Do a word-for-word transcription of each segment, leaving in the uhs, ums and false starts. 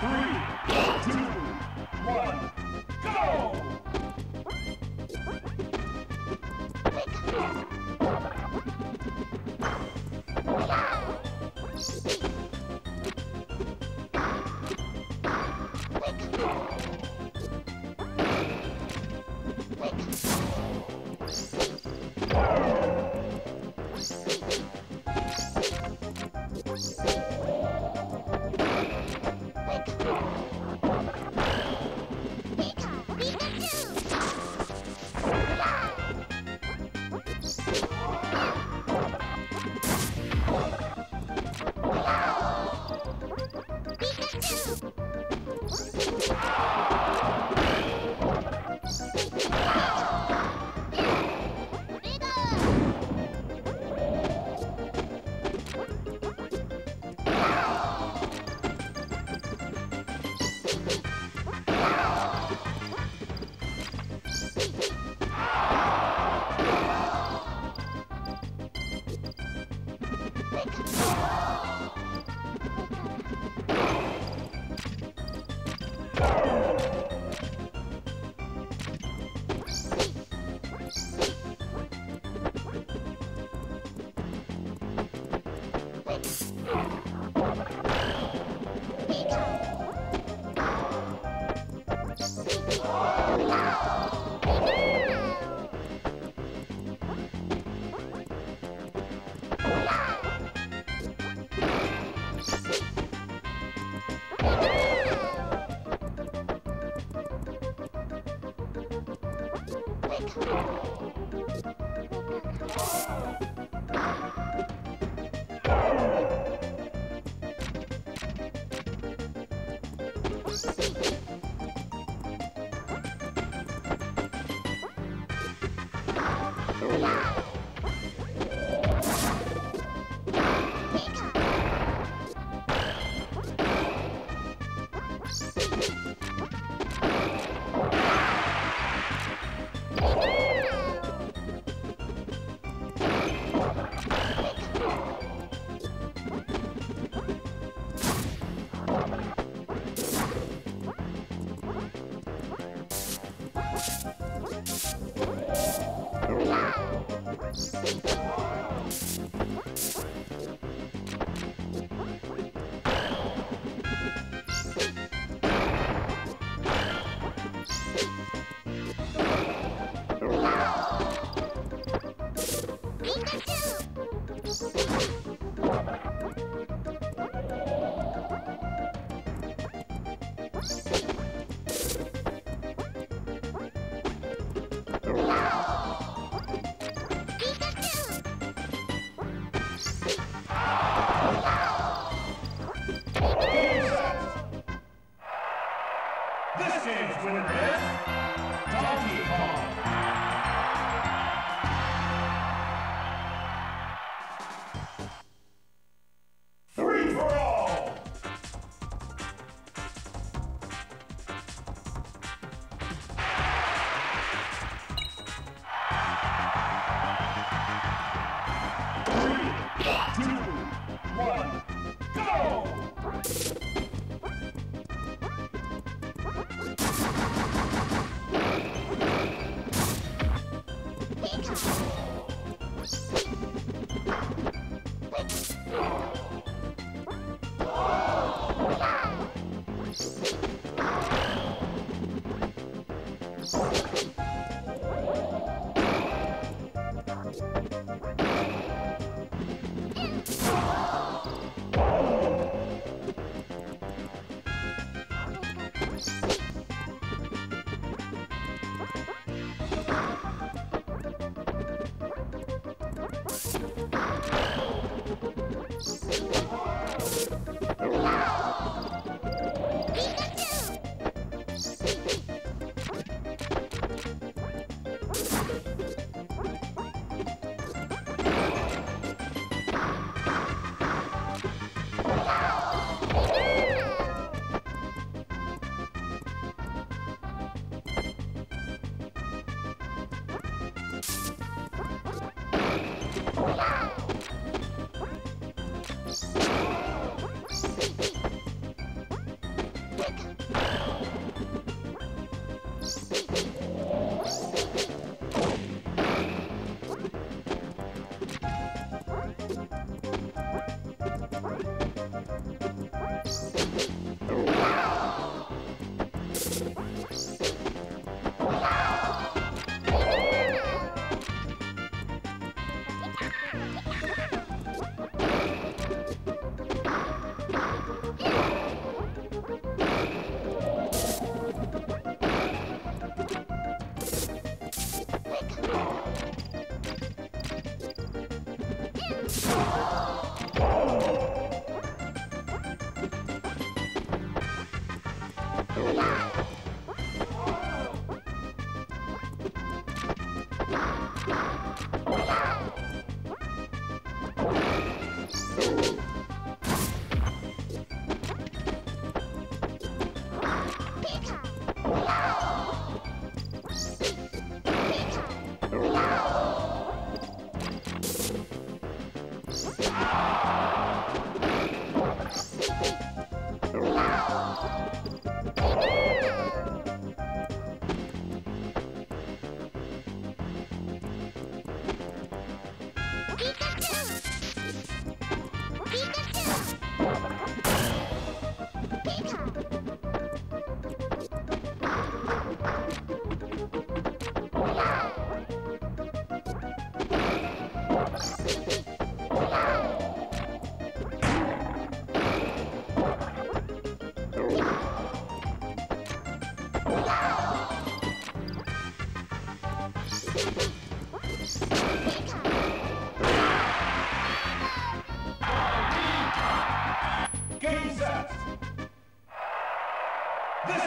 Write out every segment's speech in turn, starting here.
Three, two, one, go! This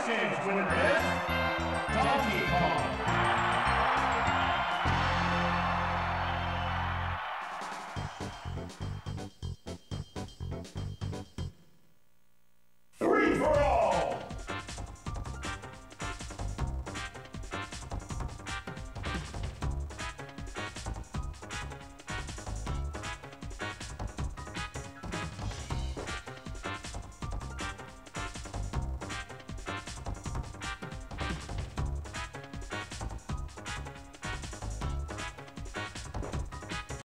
game's winner is Donkey Kong.